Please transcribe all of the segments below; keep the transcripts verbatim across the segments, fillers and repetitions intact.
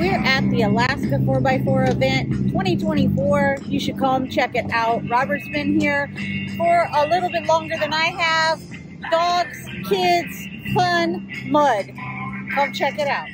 We're at the Alaska four by four event twenty twenty-four. You should come check it out. Robert's been here for a little bit longer than I have. Dogs, kids, fun, mud. Come check it out.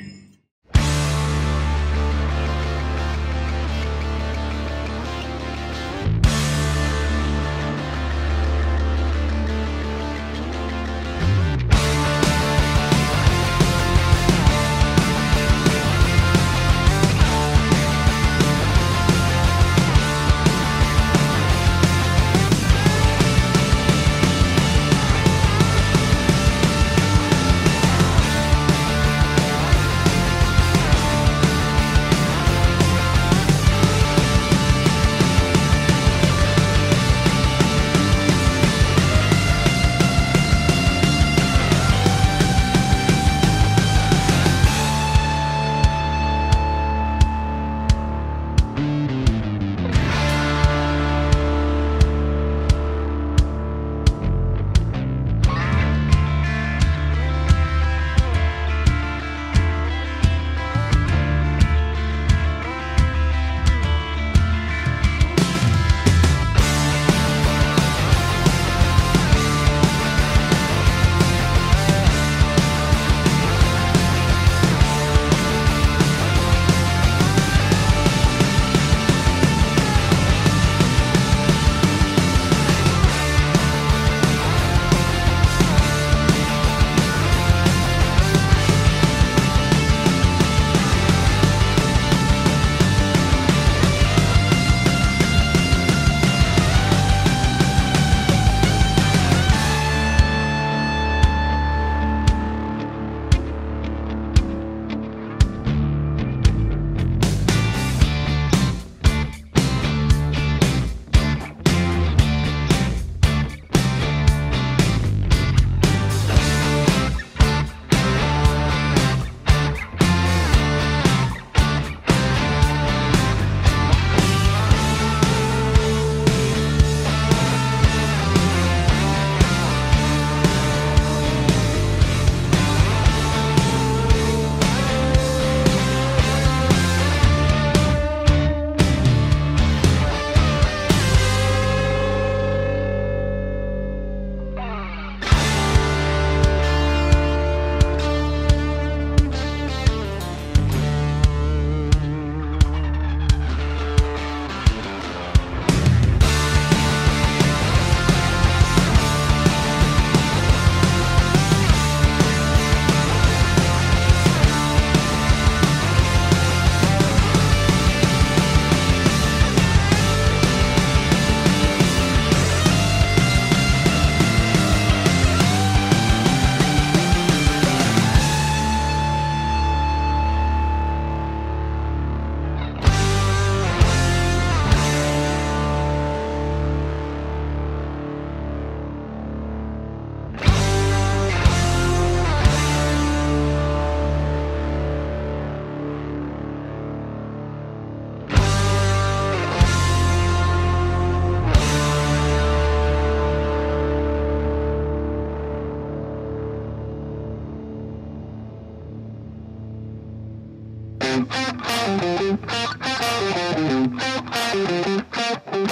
We'll be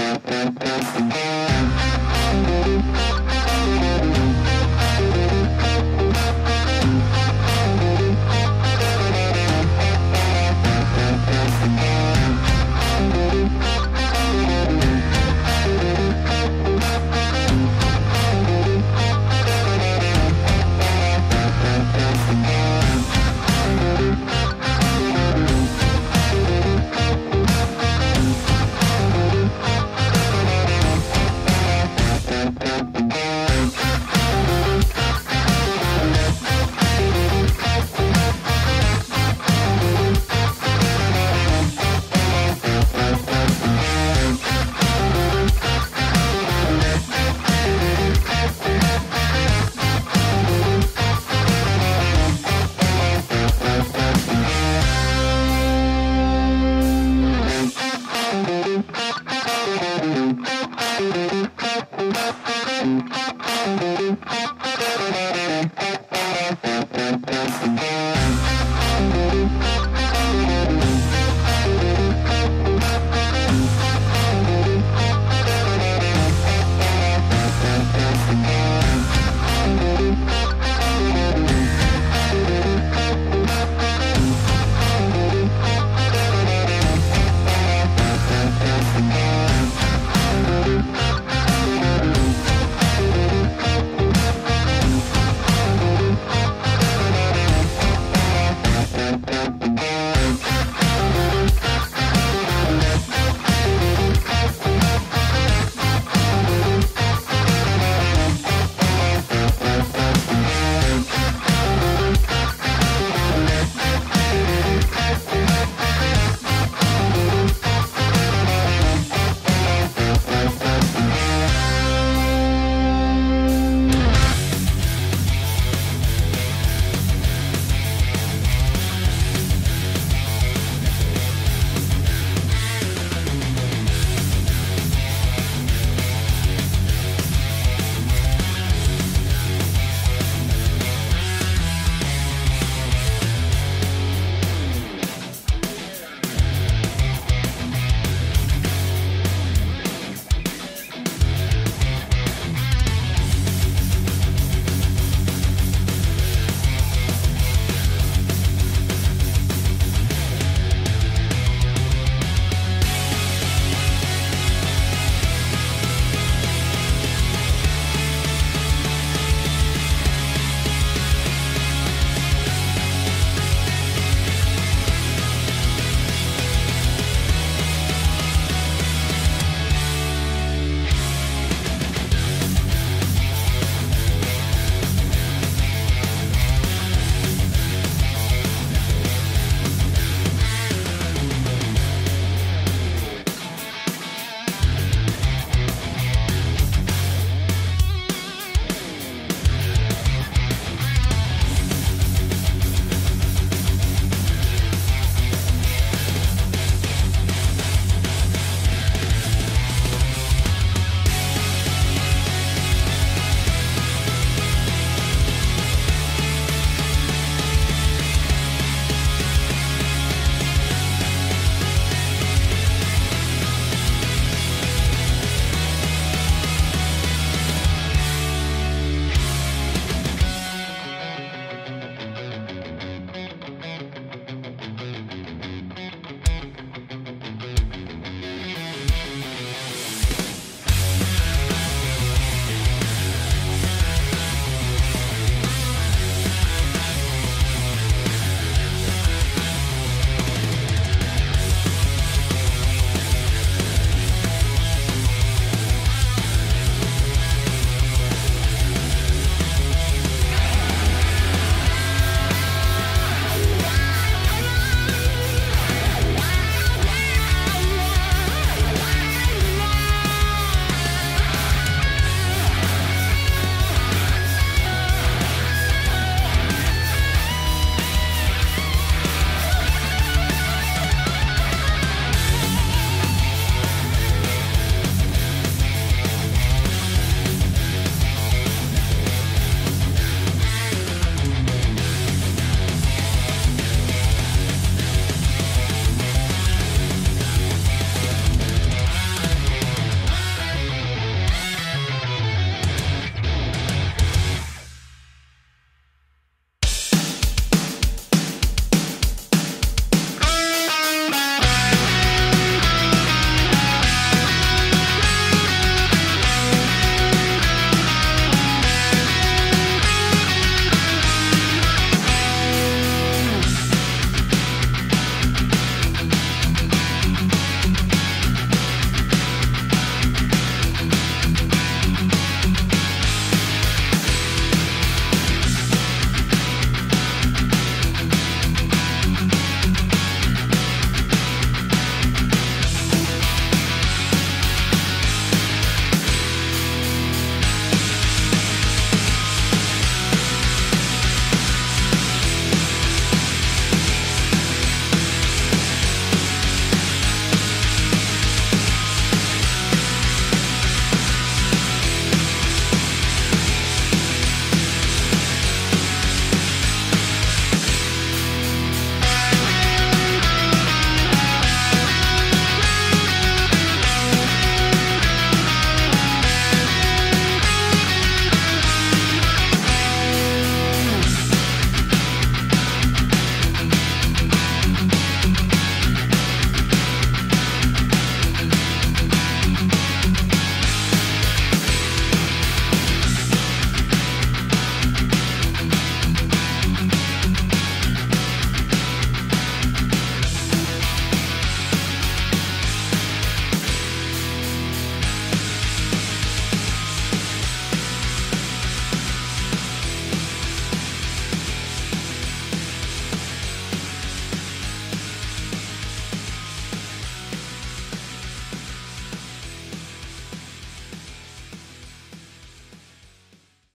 right back.